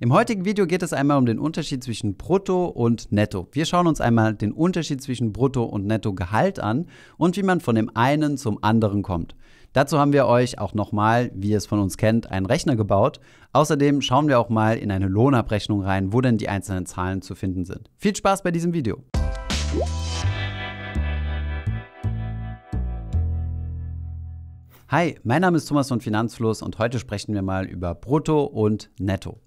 Im heutigen Video geht es einmal um den Unterschied zwischen Brutto und Netto. Wir schauen uns einmal den Unterschied zwischen Brutto und Nettogehalt an und wie man von dem einen zum anderen kommt. Dazu haben wir euch auch nochmal, wie ihr es von uns kennt, einen Rechner gebaut. Außerdem schauen wir auch mal in eine Lohnabrechnung rein, wo denn die einzelnen Zahlen zu finden sind. Viel Spaß bei diesem Video! Hi, mein Name ist Thomas von Finanzfluss und heute sprechen wir mal über Brutto und Netto.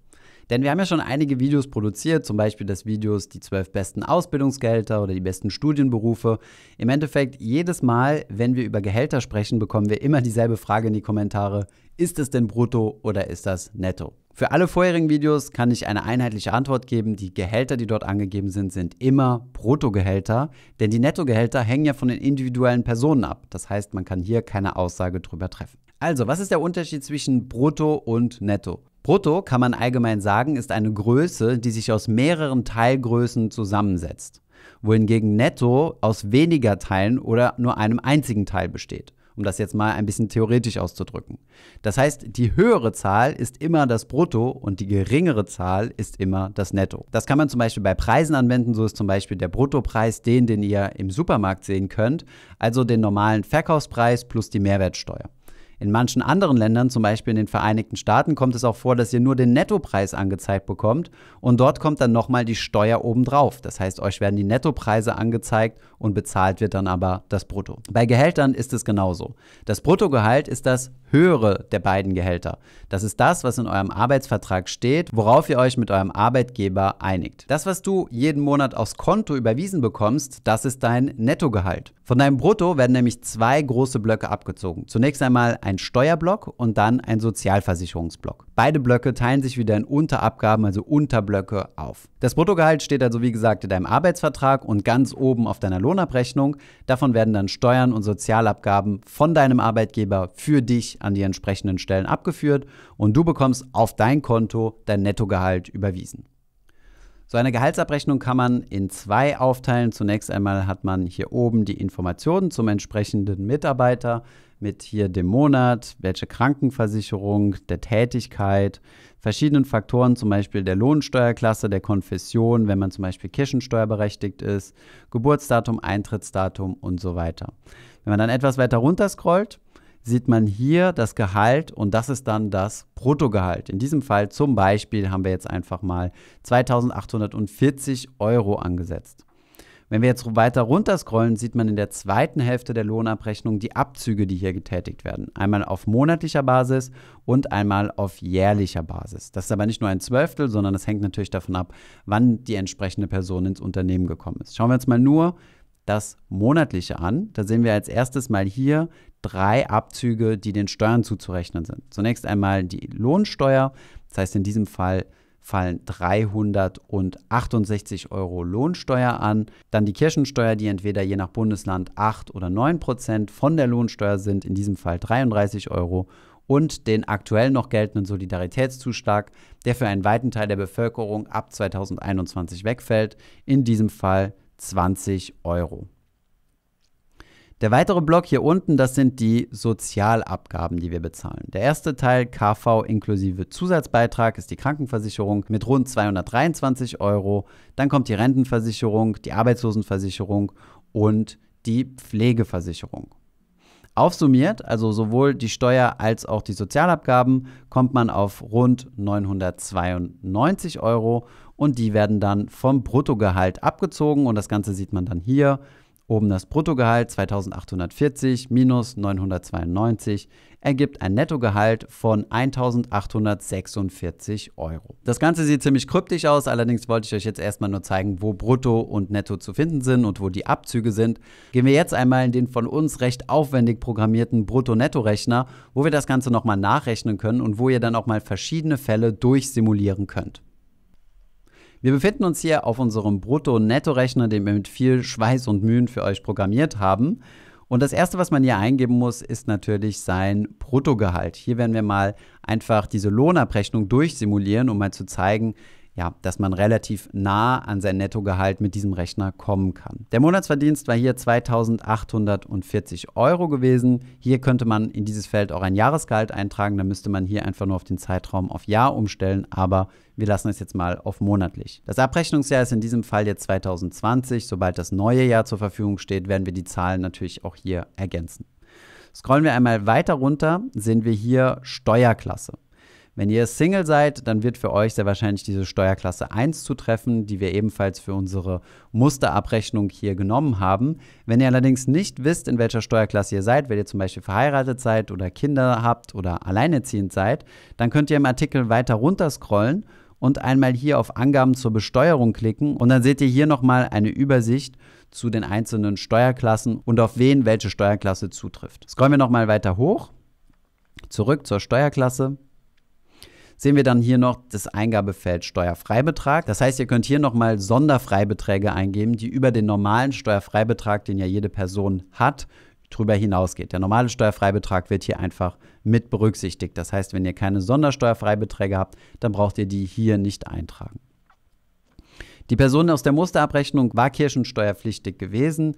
Denn wir haben ja schon einige Videos produziert, zum Beispiel das Video die 12 besten Ausbildungsgehälter oder die besten Studienberufe. Im Endeffekt jedes Mal, wenn wir über Gehälter sprechen, bekommen wir immer dieselbe Frage in die Kommentare. Ist es denn brutto oder ist das netto? Für alle vorherigen Videos kann ich eine einheitliche Antwort geben. Die Gehälter, die dort angegeben sind, sind immer Bruttogehälter, denn die Nettogehälter hängen ja von den individuellen Personen ab. Das heißt, man kann hier keine Aussage drüber treffen. Also, was ist der Unterschied zwischen brutto und netto? Brutto, kann man allgemein sagen, ist eine Größe, die sich aus mehreren Teilgrößen zusammensetzt, wohingegen Netto aus weniger Teilen oder nur einem einzigen Teil besteht, um das jetzt mal ein bisschen theoretisch auszudrücken. Das heißt, die höhere Zahl ist immer das Brutto und die geringere Zahl ist immer das Netto. Das kann man zum Beispiel bei Preisen anwenden, so ist zum Beispiel der Bruttopreis den ihr im Supermarkt sehen könnt, also den normalen Verkaufspreis plus die Mehrwertsteuer. In manchen anderen Ländern, zum Beispiel in den Vereinigten Staaten, kommt es auch vor, dass ihr nur den Nettopreis angezeigt bekommt und dort kommt dann nochmal die Steuer obendrauf. Das heißt, euch werden die Nettopreise angezeigt und bezahlt wird dann aber das Brutto. Bei Gehältern ist es genauso. Das Bruttogehalt ist das höhere der beiden Gehälter. Das ist das, was in eurem Arbeitsvertrag steht, worauf ihr euch mit eurem Arbeitgeber einigt. Das, was du jeden Monat aufs Konto überwiesen bekommst, das ist dein Nettogehalt. Von deinem Brutto werden nämlich zwei große Blöcke abgezogen. Zunächst einmal ein Steuerblock und dann ein Sozialversicherungsblock. Beide Blöcke teilen sich wieder in Unterabgaben, also Unterblöcke, auf. Das Bruttogehalt steht also wie gesagt in deinem Arbeitsvertrag und ganz oben auf deiner Lohnabrechnung. Davon werden dann Steuern und Sozialabgaben von deinem Arbeitgeber für dich an die entsprechenden Stellen abgeführt und du bekommst auf dein Konto dein Nettogehalt überwiesen. So eine Gehaltsabrechnung kann man in zwei aufteilen. Zunächst einmal hat man hier oben die Informationen zum entsprechenden Mitarbeiter mit hier dem Monat, welche Krankenversicherung, der Tätigkeit, verschiedenen Faktoren, zum Beispiel der Lohnsteuerklasse, der Konfession, wenn man zum Beispiel kirchensteuerberechtigt ist, Geburtsdatum, Eintrittsdatum und so weiter. Wenn man dann etwas weiter runter scrollt, sieht man hier das Gehalt und das ist dann das Bruttogehalt. In diesem Fall zum Beispiel haben wir jetzt einfach mal 2.840 € angesetzt. Wenn wir jetzt weiter runter scrollen, sieht man in der zweiten Hälfte der Lohnabrechnung die Abzüge, die hier getätigt werden. Einmal auf monatlicher Basis und einmal auf jährlicher Basis. Das ist aber nicht nur ein Zwölftel, sondern das hängt natürlich davon ab, wann die entsprechende Person ins Unternehmen gekommen ist. Schauen wir uns mal nur das monatliche an. Da sehen wir als erstes mal hier drei Abzüge, die den Steuern zuzurechnen sind. Zunächst einmal die Lohnsteuer, das heißt in diesem Fall fallen 368 € Lohnsteuer an. Dann die Kirchensteuer, die entweder je nach Bundesland 8 oder 9% von der Lohnsteuer sind, in diesem Fall 33 €. Und den aktuell noch geltenden Solidaritätszuschlag, der für einen weiten Teil der Bevölkerung ab 2021 wegfällt, in diesem Fall 20 €. Der weitere Block hier unten, das sind die Sozialabgaben, die wir bezahlen. Der erste Teil, KV inklusive Zusatzbeitrag, ist die Krankenversicherung mit rund 223 €. Dann kommt die Rentenversicherung, die Arbeitslosenversicherung und die Pflegeversicherung. Aufsummiert, also sowohl die Steuer als auch die Sozialabgaben, kommt man auf rund 992 € und die werden dann vom Bruttogehalt abgezogen und das Ganze sieht man dann hier. Oben das Bruttogehalt 2.840 minus 992 ergibt ein Nettogehalt von 1.846 €. Das Ganze sieht ziemlich kryptisch aus, allerdings wollte ich euch jetzt erstmal nur zeigen, wo Brutto und Netto zu finden sind und wo die Abzüge sind. Gehen wir jetzt einmal in den von uns recht aufwendig programmierten Brutto-Netto-Rechner, wo wir das Ganze nochmal nachrechnen können und wo ihr dann auch mal verschiedene Fälle durchsimulieren könnt. Wir befinden uns hier auf unserem Brutto-Netto-Rechner, den wir mit viel Schweiß und Mühen für euch programmiert haben. Und das Erste, was man hier eingeben muss, ist natürlich sein Bruttogehalt. Hier werden wir mal einfach diese Lohnabrechnung durchsimulieren, um mal zu zeigen, ja, dass man relativ nah an sein Nettogehalt mit diesem Rechner kommen kann. Der Monatsverdienst war hier 2.840 € gewesen. Hier könnte man in dieses Feld auch ein Jahresgehalt eintragen. Da müsste man hier einfach nur auf den Zeitraum auf Jahr umstellen, aber wir lassen es jetzt mal auf monatlich. Das Abrechnungsjahr ist in diesem Fall jetzt 2020. Sobald das neue Jahr zur Verfügung steht, werden wir die Zahlen natürlich auch hier ergänzen. Scrollen wir einmal weiter runter, sehen wir hier Steuerklasse. Wenn ihr Single seid, dann wird für euch sehr wahrscheinlich diese Steuerklasse 1 zutreffen, die wir ebenfalls für unsere Musterabrechnung hier genommen haben. Wenn ihr allerdings nicht wisst, in welcher Steuerklasse ihr seid, wenn ihr zum Beispiel verheiratet seid oder Kinder habt oder alleinerziehend seid, dann könnt ihr im Artikel weiter runter scrollen und einmal hier auf Angaben zur Besteuerung klicken und dann seht ihr hier nochmal eine Übersicht zu den einzelnen Steuerklassen und auf wen welche Steuerklasse zutrifft. Scrollen wir nochmal weiter hoch, zurück zur Steuerklasse. Sehen wir dann hier noch das Eingabefeld Steuerfreibetrag. Das heißt, ihr könnt hier nochmal Sonderfreibeträge eingeben, die über den normalen Steuerfreibetrag, den ja jede Person hat, drüber hinausgeht. Der normale Steuerfreibetrag wird hier einfach mit berücksichtigt. Das heißt, wenn ihr keine Sondersteuerfreibeträge habt, dann braucht ihr die hier nicht eintragen. Die Person aus der Musterabrechnung war kirchensteuerpflichtig gewesen.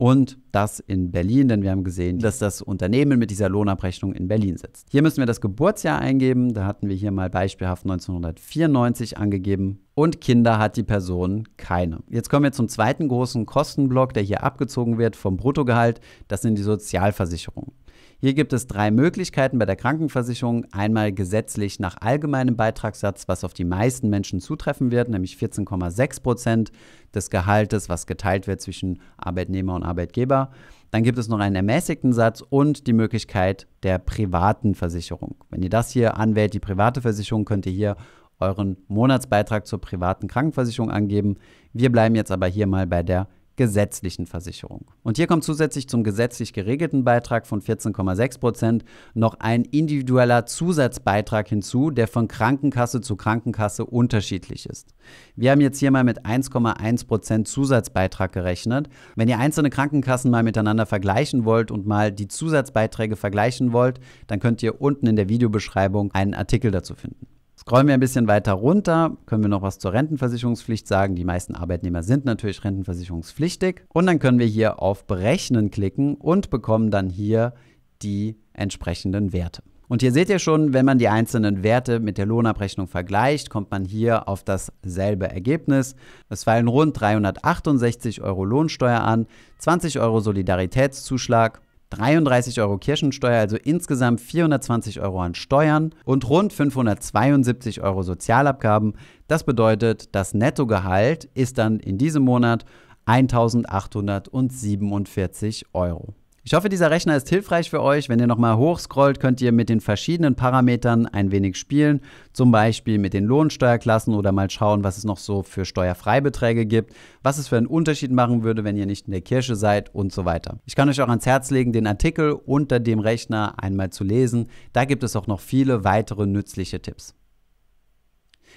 Und das in Berlin, denn wir haben gesehen, dass das Unternehmen mit dieser Lohnabrechnung in Berlin sitzt. Hier müssen wir das Geburtsjahr eingeben. Da hatten wir hier mal beispielhaft 1994 angegeben. Und Kinder hat die Person keine. Jetzt kommen wir zum zweiten großen Kostenblock, der hier abgezogen wird vom Bruttogehalt. Das sind die Sozialversicherungen. Hier gibt es drei Möglichkeiten bei der Krankenversicherung. Einmal gesetzlich nach allgemeinem Beitragssatz, was auf die meisten Menschen zutreffen wird, nämlich 14,6% des Gehaltes, was geteilt wird zwischen Arbeitnehmer und Arbeitgeber. Dann gibt es noch einen ermäßigten Satz und die Möglichkeit der privaten Versicherung. Wenn ihr das hier anwählt, die private Versicherung, könnt ihr hier euren Monatsbeitrag zur privaten Krankenversicherung angeben. Wir bleiben jetzt aber hier mal bei der gesetzlichen Versicherung. Und hier kommt zusätzlich zum gesetzlich geregelten Beitrag von 14,6% noch ein individueller Zusatzbeitrag hinzu, der von Krankenkasse zu Krankenkasse unterschiedlich ist. Wir haben jetzt hier mal mit 1,1% Zusatzbeitrag gerechnet. Wenn ihr einzelne Krankenkassen mal miteinander vergleichen wollt und mal die Zusatzbeiträge vergleichen wollt, dann könnt ihr unten in der Videobeschreibung einen Artikel dazu finden. Scrollen wir ein bisschen weiter runter, können wir noch was zur Rentenversicherungspflicht sagen. Die meisten Arbeitnehmer sind natürlich rentenversicherungspflichtig. Und dann können wir hier auf Berechnen klicken und bekommen dann hier die entsprechenden Werte. Und hier seht ihr schon, wenn man die einzelnen Werte mit der Lohnabrechnung vergleicht, kommt man hier auf dasselbe Ergebnis. Es fallen rund 368 € Lohnsteuer an, 20 € Solidaritätszuschlag, 33 € Kirchensteuer, also insgesamt 420 € an Steuern und rund 572 € Sozialabgaben. Das bedeutet, das Nettogehalt ist dann in diesem Monat 1.847 €. Ich hoffe, dieser Rechner ist hilfreich für euch. Wenn ihr nochmal hochscrollt, könnt ihr mit den verschiedenen Parametern ein wenig spielen. Zum Beispiel mit den Lohnsteuerklassen oder mal schauen, was es noch so für Steuerfreibeträge gibt, was es für einen Unterschied machen würde, wenn ihr nicht in der Kirche seid und so weiter. Ich kann euch auch ans Herz legen, den Artikel unter dem Rechner einmal zu lesen. Da gibt es auch noch viele weitere nützliche Tipps.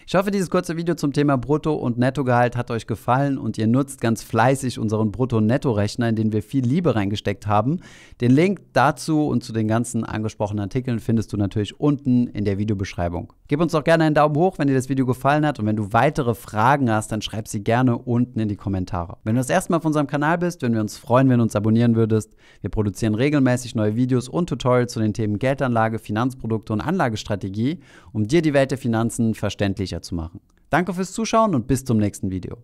Ich hoffe, dieses kurze Video zum Thema Brutto- und Nettogehalt hat euch gefallen und ihr nutzt ganz fleißig unseren Brutto-Netto-Rechner, in den wir viel Liebe reingesteckt haben. Den Link dazu und zu den ganzen angesprochenen Artikeln findest du natürlich unten in der Videobeschreibung. Gib uns doch gerne einen Daumen hoch, wenn dir das Video gefallen hat, und wenn du weitere Fragen hast, dann schreib sie gerne unten in die Kommentare. Wenn du das erste Mal auf unserem Kanal bist, würden wir uns freuen, wenn du uns abonnieren würdest. Wir produzieren regelmäßig neue Videos und Tutorials zu den Themen Geldanlage, Finanzprodukte und Anlagestrategie, um dir die Welt der Finanzen verständlich zu machen. Danke fürs Zuschauen und bis zum nächsten Video.